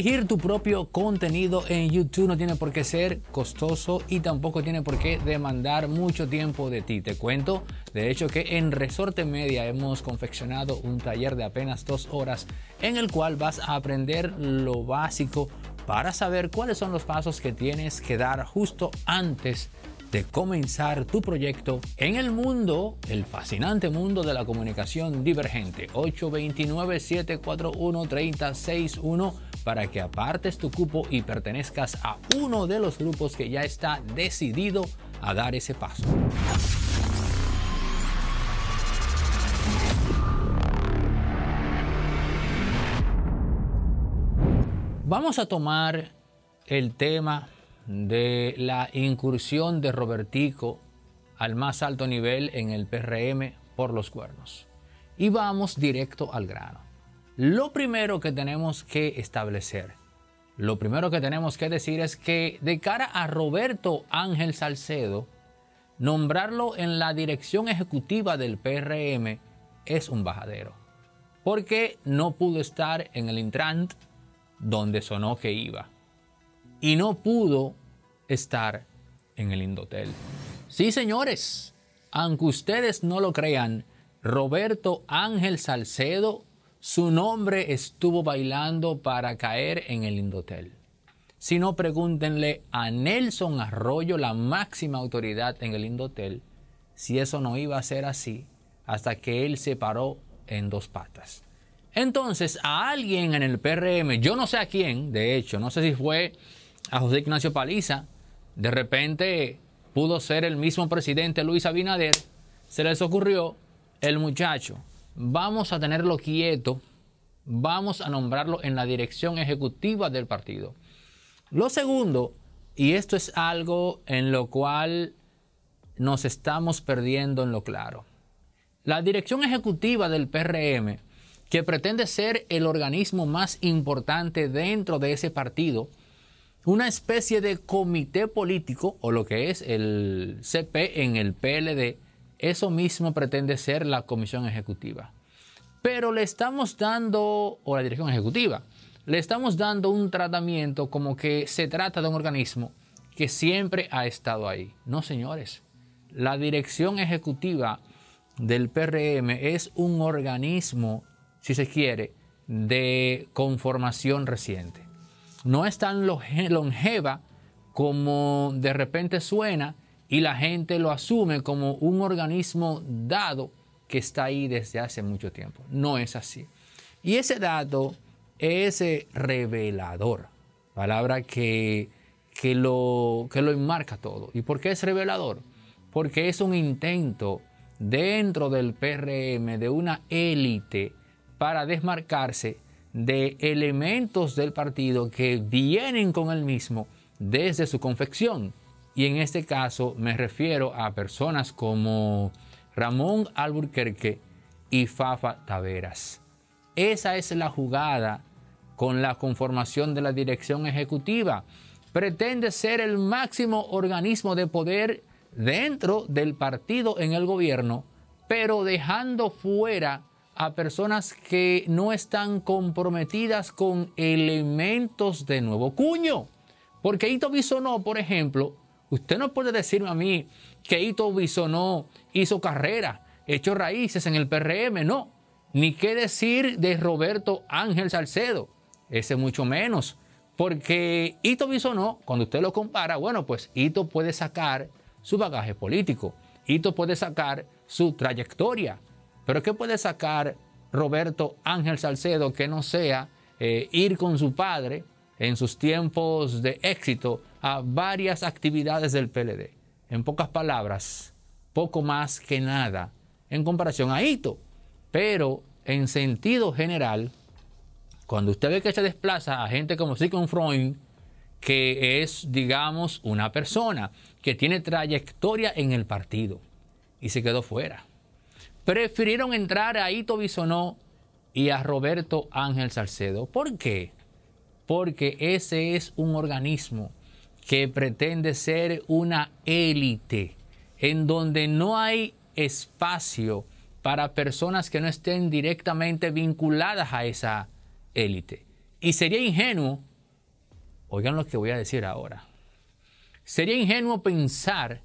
Dirigir tu propio contenido en YouTube no tiene por qué ser costoso y tampoco tiene por qué demandar mucho tiempo de ti. Te cuento, de hecho, que en Resorte Media hemos confeccionado un taller de apenas 2 horas en el cual vas a aprender lo básico para saber cuáles son los pasos que tienes que dar justo antes de comenzar tu proyecto en el mundo, el fascinante mundo de la comunicación divergente. 829-741-3061 para que apartes tu cupo y pertenezcas a uno de los grupos que ya está decidido a dar ese paso. Vamos a tomar el tema de la incursión de Robertico al más alto nivel en el PRM por los cuernos. Y vamos directo al grano. Lo primero que tenemos que establecer, lo primero que tenemos que decir es que de cara a Roberto Ángel Salcedo, nombrarlo en la dirección ejecutiva del PRM es un bajadero. Porque no pudo estar en el Intrant donde sonó que iba. Y no pudo estar en el Indotel. Sí, señores, aunque ustedes no lo crean, Roberto Ángel Salcedo, su nombre estuvo bailando para caer en el Indotel. Si no, pregúntenle a Nelson Arroyo, la máxima autoridad en el Indotel, si eso no iba a ser así hasta que él se paró en dos patas. Entonces, a alguien en el PRM, yo no sé a quién, de hecho, no sé si fue a José Ignacio Paliza, de repente pudo ser el mismo presidente Luis Abinader, se les ocurrió, el muchacho, vamos a tenerlo quieto, vamos a nombrarlo en la dirección ejecutiva del partido. Lo segundo, y esto es algo en lo cual nos estamos perdiendo en lo claro, la dirección ejecutiva del PRM, que pretende ser el organismo más importante dentro de ese partido, una especie de comité político, o lo que es el CP en el PLD, eso mismo pretende ser la comisión ejecutiva. Pero le estamos dando, o la dirección ejecutiva, le estamos dando un tratamiento como que se trata de un organismo que siempre ha estado ahí. No, señores, la dirección ejecutiva del PRM es un organismo, si se quiere, de conformación reciente. No es tan longeva como de repente suena y la gente lo asume como un organismo dado que está ahí desde hace mucho tiempo. No es así. Y ese dato es revelador, palabra que lo enmarca todo. ¿Y por qué es revelador? Porque es un intento dentro del PRM de una élite para desmarcarse de elementos del partido que vienen con el mismo desde su confección. Y en este caso me refiero a personas como Ramón Alburquerque y Fafa Taveras. Esa es la jugada con la conformación de la dirección ejecutiva. Pretende ser el máximo organismo de poder dentro del partido en el gobierno, pero dejando fuera a personas que no están comprometidas con elementos de nuevo cuño. Porque Ito Bisonó, por ejemplo, usted no puede decirme a mí que Ito Bisonó hizo carrera, echó raíces en el PRM, no. Ni qué decir de Roberto Ángel Salcedo, ese mucho menos. Porque Ito Bisonó, cuando usted lo compara, bueno, pues Ito puede sacar su bagaje político, Ito puede sacar su trayectoria. Pero ¿qué puede sacar Roberto Ángel Salcedo que no sea ir con su padre en sus tiempos de éxito a varias actividades del PLD? En pocas palabras, poco más que nada en comparación a Ito. Pero en sentido general, cuando usted ve que se desplaza a gente como Sigmund Freud, que es, digamos, una persona que tiene trayectoria en el partido y se quedó fuera. Prefirieron entrar a Ito Bisonó y a Roberto Ángel Salcedo. ¿Por qué? Porque ese es un organismo que pretende ser una élite en donde no hay espacio para personas que no estén directamente vinculadas a esa élite. Y sería ingenuo Oigan lo que voy a decir ahora. Sería ingenuo pensar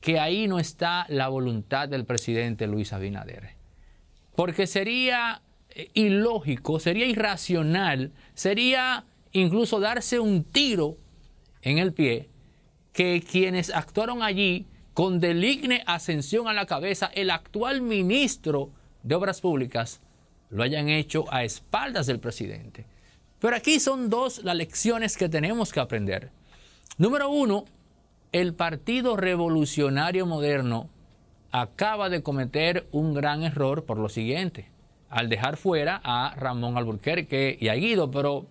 que ahí no está la voluntad del presidente Luis Abinader. Porque sería ilógico, sería irracional, sería incluso darse un tiro en el pie que quienes actuaron allí con Deligne Ascensión a la cabeza, el actual ministro de Obras Públicas, lo hayan hecho a espaldas del presidente. Pero aquí son dos las lecciones que tenemos que aprender. Número uno, el Partido Revolucionario Moderno acaba de cometer un gran error por lo siguiente, al dejar fuera a Ramón Alburquerque y a Guido, pero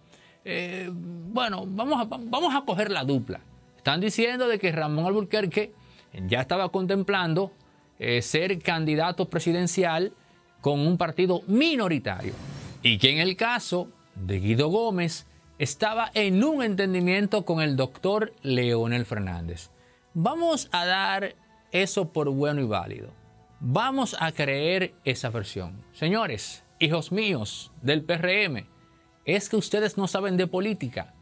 bueno, vamos a coger la dupla. Están diciendo de que Ramón Alburquerque ya estaba contemplando ser candidato presidencial con un partido minoritario, y que en el caso de Guido Gómez estaba en un entendimiento con el doctor Leonel Fernández. Vamos a dar eso por bueno y válido. Vamos a creer esa versión. Señores, hijos míos del PRM, es que ustedes no saben de política.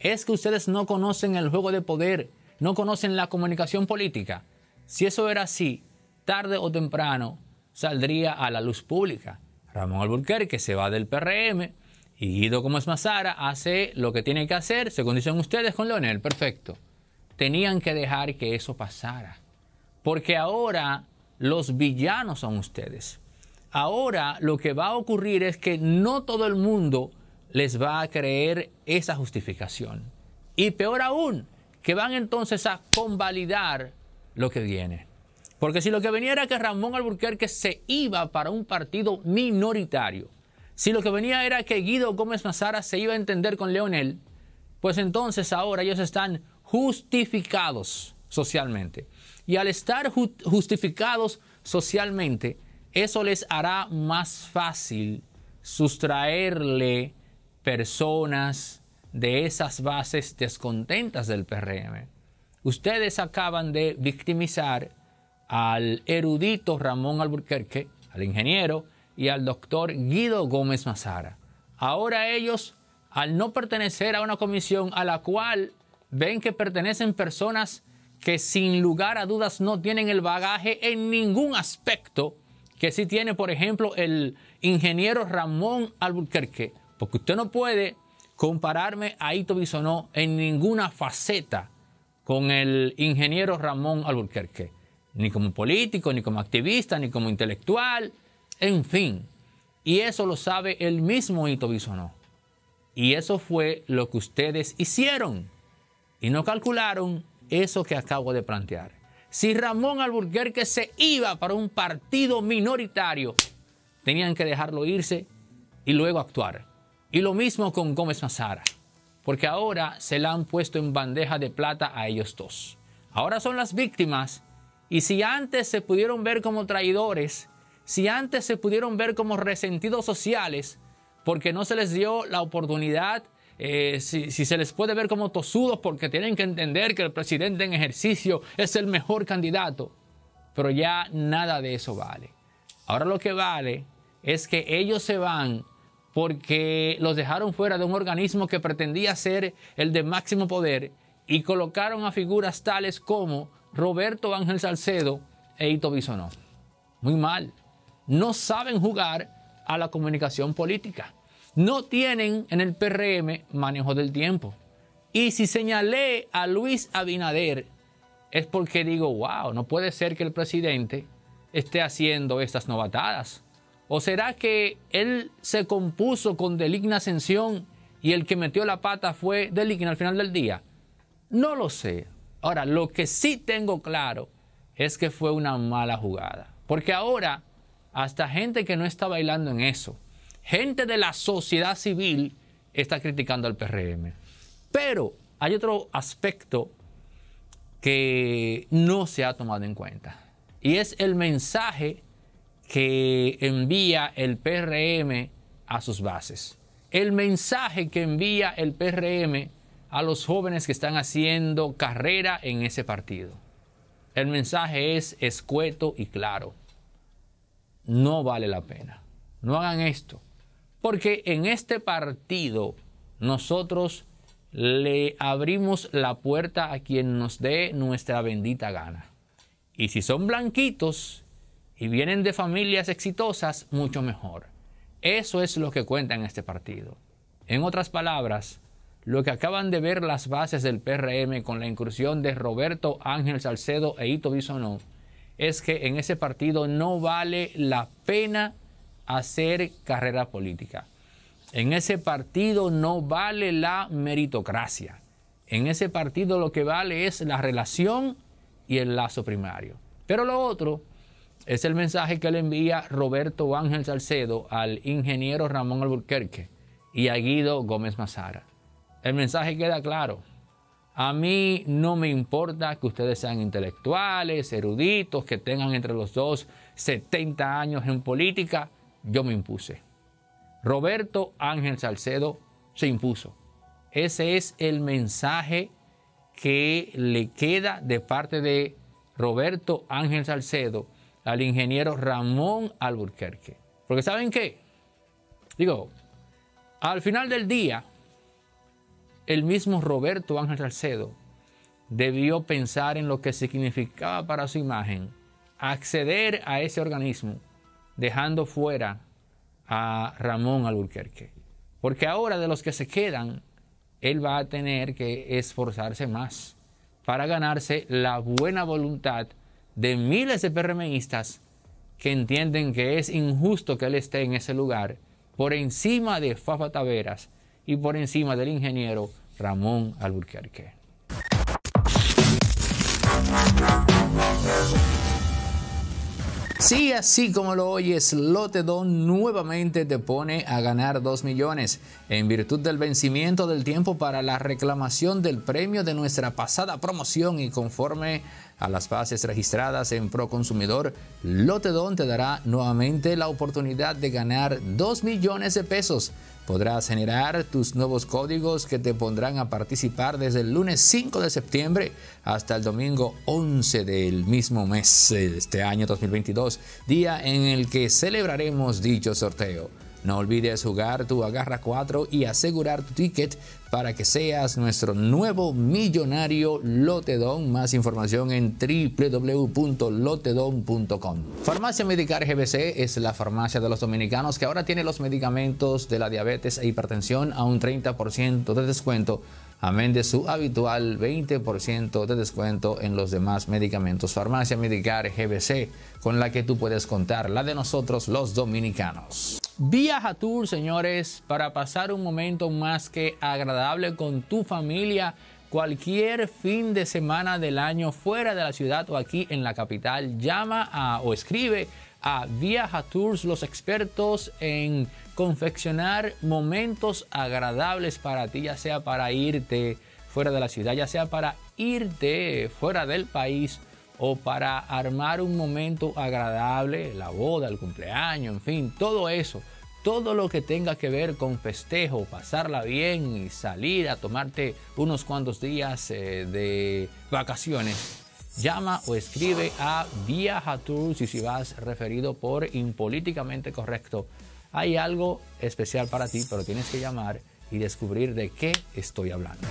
Es que ustedes no conocen el juego de poder. No conocen la comunicación política. Si eso era así, tarde o temprano saldría a la luz pública. Ramón Alburquerque se va del PRM y Guido Gómez Mazara hace lo que tiene que hacer, según dicen ustedes, con Leonel. Perfecto. Tenían que dejar que eso pasara. Porque ahora los villanos son ustedes. Ahora lo que va a ocurrir es que no todo el mundo les va a creer esa justificación. Y peor aún, que van entonces a convalidar lo que viene. Porque si lo que venía era que Ramón Alburquerque se iba para un partido minoritario, si lo que venía era que Guido Gómez Mazara se iba a entender con Leonel, pues entonces ahora ellos están justificados socialmente. Y al estar justificados socialmente, eso les hará más fácil sustraerle personas de esas bases descontentas del PRM. Ustedes acaban de victimizar al erudito Ramón Alburquerque, al ingeniero, y al doctor Guido Gómez Mazara. Ahora ellos, al no pertenecer a una comisión a la cual ven que pertenecen personas que sin lugar a dudas no tienen el bagaje en ningún aspecto que sí tiene, por ejemplo, el ingeniero Ramón Alburquerque, porque usted no puede compararme a Ito Bisonó en ninguna faceta con el ingeniero Ramón Alburquerque, ni como político, ni como activista, ni como intelectual, en fin. Y eso lo sabe el mismo Ito Bisonó. Y eso fue lo que ustedes hicieron y no calcularon eso que acabo de plantear. Si Ramón Alburquerque se iba para un partido minoritario, tenían que dejarlo irse y luego actuar. Y lo mismo con Gómez Mazara, porque ahora se la han puesto en bandeja de plata a ellos dos. Ahora son las víctimas, y si antes se pudieron ver como traidores, si antes se pudieron ver como resentidos sociales, porque no se les dio la oportunidad, si se les puede ver como tosudos porque tienen que entender que el presidente en ejercicio es el mejor candidato, pero ya nada de eso vale. Ahora lo que vale es que ellos se van porque los dejaron fuera de un organismo que pretendía ser el de máximo poder y colocaron a figuras tales como Roberto Ángel Salcedo e Ito Bisonó. Muy mal. No saben jugar a la comunicación política. No tienen en el PRM manejo del tiempo. Y si señalé a Luis Abinader es porque digo, wow, no puede ser que el presidente esté haciendo estas novatadas. ¿O será que él se compuso con Deligne Ascensión y el que metió la pata fue Deligne al final del día? No lo sé. Ahora, lo que sí tengo claro es que fue una mala jugada. Porque ahora, hasta gente que no está bailando en eso, gente de la sociedad civil está criticando al PRM. Pero hay otro aspecto que no se ha tomado en cuenta. Y es el mensaje que envía el PRM a sus bases. El mensaje que envía el PRM a los jóvenes que están haciendo carrera en ese partido. El mensaje es escueto y claro. No vale la pena. No hagan esto. Porque en este partido nosotros le abrimos la puerta a quien nos dé nuestra bendita gana. Y si son blanquitos y vienen de familias exitosas, mucho mejor. Eso es lo que cuenta en este partido. En otras palabras, lo que acaban de ver las bases del PRM con la incursión de Roberto Ángel Salcedo e Ito Bisonó es que en ese partido no vale la pena hacer carrera política. En ese partido no vale la meritocracia. En ese partido lo que vale es la relación y el lazo primario. Pero lo otro es el mensaje que le envía Roberto Ángel Salcedo al ingeniero Ramón Alburquerque y a Guido Gómez Mazara. El mensaje queda claro. A mí no me importa que ustedes sean intelectuales, eruditos, que tengan entre los dos 70 años en política. Yo me impuse. Roberto Ángel Salcedo se impuso. Ese es el mensaje que le queda de parte de Roberto Ángel Salcedo al ingeniero Ramón Alburquerque. Porque ¿saben qué? Digo, al final del día, el mismo Roberto Ángel Salcedo debió pensar en lo que significaba para su imagen acceder a ese organismo, dejando fuera a Ramón Alburquerque. Porque ahora de los que se quedan, él va a tener que esforzarse más para ganarse la buena voluntad de miles de PRMistas que entienden que es injusto que él esté en ese lugar por encima de Fafa Taveras y por encima del ingeniero Ramón Alburquerque. Sí, así como lo oyes, Lotedon nuevamente te pone a ganar 2 millones en virtud del vencimiento del tiempo para la reclamación del premio de nuestra pasada promoción y conforme a las bases registradas en ProConsumidor, Lotedon te dará nuevamente la oportunidad de ganar 2 millones de pesos. Podrás generar tus nuevos códigos que te pondrán a participar desde el lunes 5 de septiembre hasta el domingo 11 del mismo mes de este año 2022, día en el que celebraremos dicho sorteo. No olvides jugar tu Agarra 4 y asegurar tu ticket para que seas nuestro nuevo millonario Lotedon. Más información en www.lotedon.com. Farmacia Medicar GBC es la farmacia de los dominicanos que ahora tiene los medicamentos de la diabetes e hipertensión a un 30% de descuento, amén de su habitual 20% de descuento en los demás medicamentos. Farmacia Medicar GBC, con la que tú puedes contar, la de nosotros los dominicanos. Viaja Tours, señores, para pasar un momento más que agradable con tu familia cualquier fin de semana del año fuera de la ciudad o aquí en la capital. Llama o escribe a Viaja Tours, los expertos en confeccionar momentos agradables para ti, ya sea para irte fuera de la ciudad, ya sea para irte fuera del país o para armar un momento agradable, la boda, el cumpleaños, en fin, todo eso, todo lo que tenga que ver con festejo, pasarla bien y salir a tomarte unos cuantos días de vacaciones. Llama o escribe a Viaja Tours y si vas referido por Impolíticamente Correcto, hay algo especial para ti, pero tienes que llamar y descubrir de qué estoy hablando.